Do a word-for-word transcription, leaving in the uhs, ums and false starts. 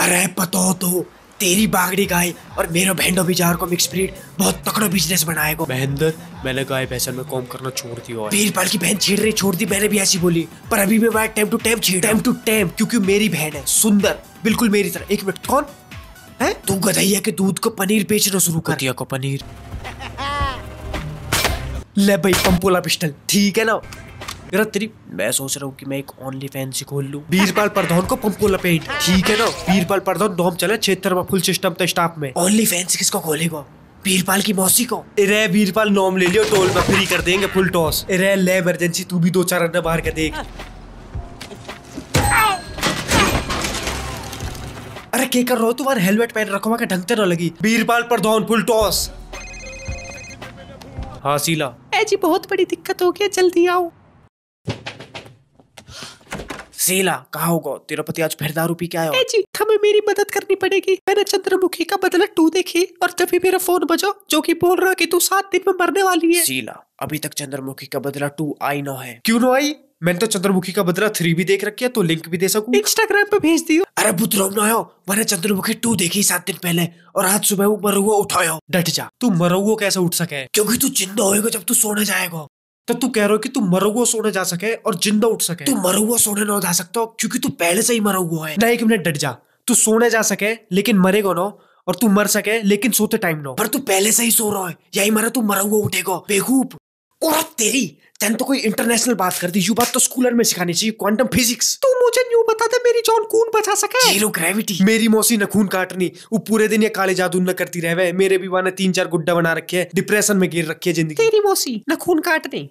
अरे पता हो तो तेरी बागड़ी गाय और मेरा भेंडो बिजार को मिक्स ब्रीड बहुत तकड़ा बिजनेस बनाएगा। महेंद्र मैंने गाय भैंसन में काम करना छोड़ दिया। बीरपाल की बहन छेड़ रही छोड़ दी, मैंने भी ऐसी बोली, पर अभी मैं टाइम टू टाइम छेड़ टाइम टू टाइम क्योंकि मेरी बहन है सुंदर बिल्कुल मेरी तरह। एक मिनट, कौन है तू? गधैया के दूध को पनीर बेचना शुरू कर दिया को पनीर। ले भाई पंपोला पिस्टल, ठीक है ना। तेरी मैं सोच रहा हूँ कि मैं एक ओनली फैंसी खोल लूं। बीरपाल परधौन को पंपो लपेट, ठीक है ना। बीरपाल परधौन नॉम चले क्षेत्र में फुल सिस्टम था स्टाफ में। ओनली फैंसी किसको खोलेगा? बीरपाल की मौसी को। अरे बीरपाल नॉम ले लियो, टोल में फ्री कर देंगे फुल टॉस। अरे ले इमरजेंसी, तू भी दो चार अंडा बाहर का देख। अरे क्या कर रहा हो तुम्हारा? हेलमेट पहन रखो वहाँ ढंग से न लगी। बीरपाल परधौन फुल टॉस। हाँ शीला जी बहुत बड़ी दिक्कत हो गया, जल्दी आओ। शीला कहा होगा तेरा पति आज फिर दारू पी के आया? जी हमें मेरी मदद करनी पड़ेगी। मैंने चंद्रमुखी का बदला टू देखी और तभी मेरा फोन बजा जो कि बोल रहा कि तू सात दिन में मरने वाली है। शीला अभी तक चंद्रमुखी का बदला टू आई ना है। क्यों ना आई? मैंने तो चंद्रमुखी का बदला थ्री भी देख रखी है, तो लिंक भी दे सकूं? इंस्टाग्राम पे भेज दियो। अरे बुतराम ना आयो, मैंने चंद्रमुखी टू देखी सात दिन पहले और आज सुबह वो मरुआ उठाया। डट जा, तू मरुआ कैसे उठ सके? क्योंकि तू जिंदा होएगा जब तू सोने जाएगा। तो तू कह रहा हो कि तू मरा हुआ सोने जा सके और जिंदा उठ सके? तू मरा हुआ सोने ना जा सकता क्योंकि तू पहले से ही मरा हुआ है। नहीं, एक मिनट डट जा, तू सोने जा सके लेकिन मरेगा ना, और तू मर सके लेकिन सोते टाइम ना। पर तू पहले से ही सो रहा है, यही मरा तू मरा हुआ उठेगा बेवकूफ। और तेरी तैन तो कोई इंटरनेशनल बात कर दी, यू बात तो स्कूलर में सिखानी चाहिए, क्वांटम फिजिक्स। तू मुझे न्यू बता दे मेरी जॉन कून बचा सके? Zero gravity. मेरी मौसी न खून काटनी, वो पूरे दिन ये काले जादू न करती रहे। मेरे भी वहाँ तीन चार गुड्डा बना रखे है, डिप्रेशन में गिर रखी है जिंदगी। तेरी मौसी न खून काटनी